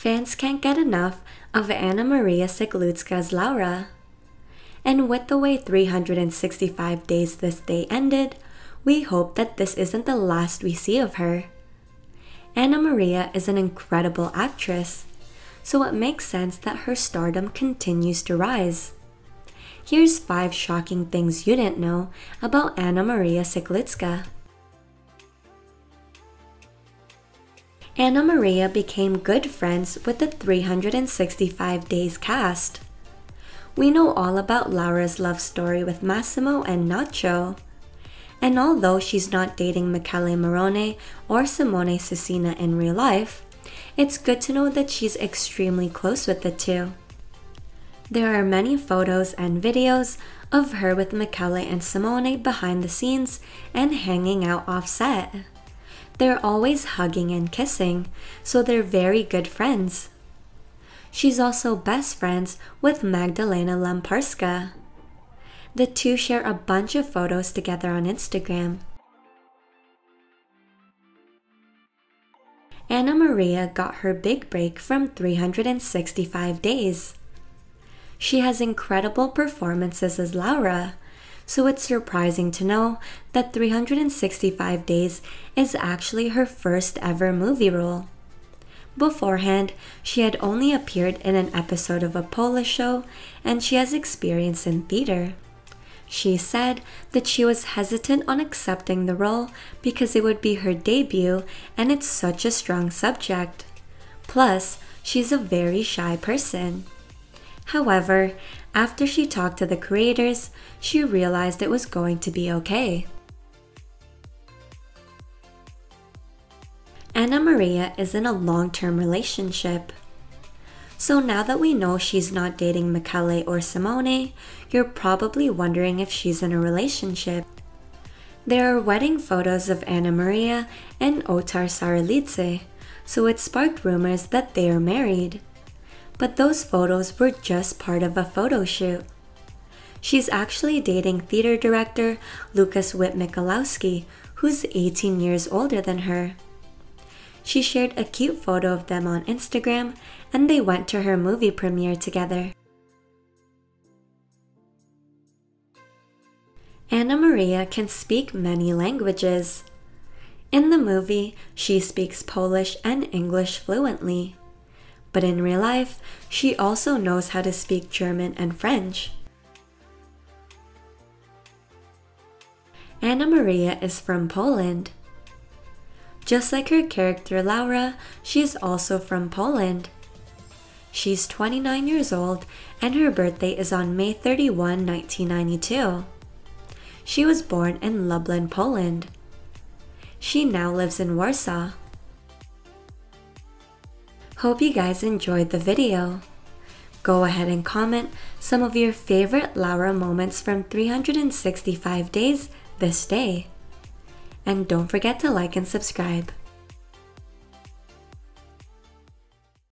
Fans can't get enough of Anna Maria Sieklucka's Laura. And with the way 365 Days This Day ended, we hope that this isn't the last we see of her. Anna Maria is an incredible actress, so it makes sense that her stardom continues to rise. Here's 5 shocking things you didn't know about Anna Maria Sieklucka. Anna Maria became good friends with the 365 Days cast. We know all about Laura's love story with Massimo and Nacho. And although she's not dating Michele Morrone or Simone Susinna in real life, it's good to know that she's extremely close with the two. There are many photos and videos of her with Michele and Simone behind the scenes and hanging out off set. They're always hugging and kissing, so they're very good friends. She's also best friends with Magdalena Lamparska. The two share a bunch of photos together on Instagram. Anna Maria got her big break from 365 Days. She has incredible performances as Laura, so it's surprising to know that 365 Days is actually her first ever movie role. Beforehand, she had only appeared in an episode of a Polish show, and she has experience in theater. She said that she was hesitant on accepting the role because it would be her debut and it's such a strong subject. Plus, she's a very shy person. However, after she talked to the creators, she realized it was going to be okay. Anna Maria is in a long-term relationship. So now that we know she's not dating Michele or Simone, you're probably wondering if she's in a relationship. There are wedding photos of Anna Maria and Otar Saralidze, so it sparked rumors that they are married. But those photos were just part of a photo shoot. She's actually dating theater director Lucas Witmichalowski, who's 18 years older than her. She shared a cute photo of them on Instagram, and they went to her movie premiere together. Anna Maria can speak many languages. In the movie, she speaks Polish and English fluently. But in real life, she also knows how to speak German and French. Anna Maria is from Poland. Just like her character Laura, she is also from Poland. She's 29 years old and her birthday is on May 31, 1992. She was born in Lublin, Poland. She now lives in Warsaw. Hope you guys enjoyed the video. Go ahead and comment some of your favorite Laura moments from 365 Days This Day. And don't forget to like and subscribe.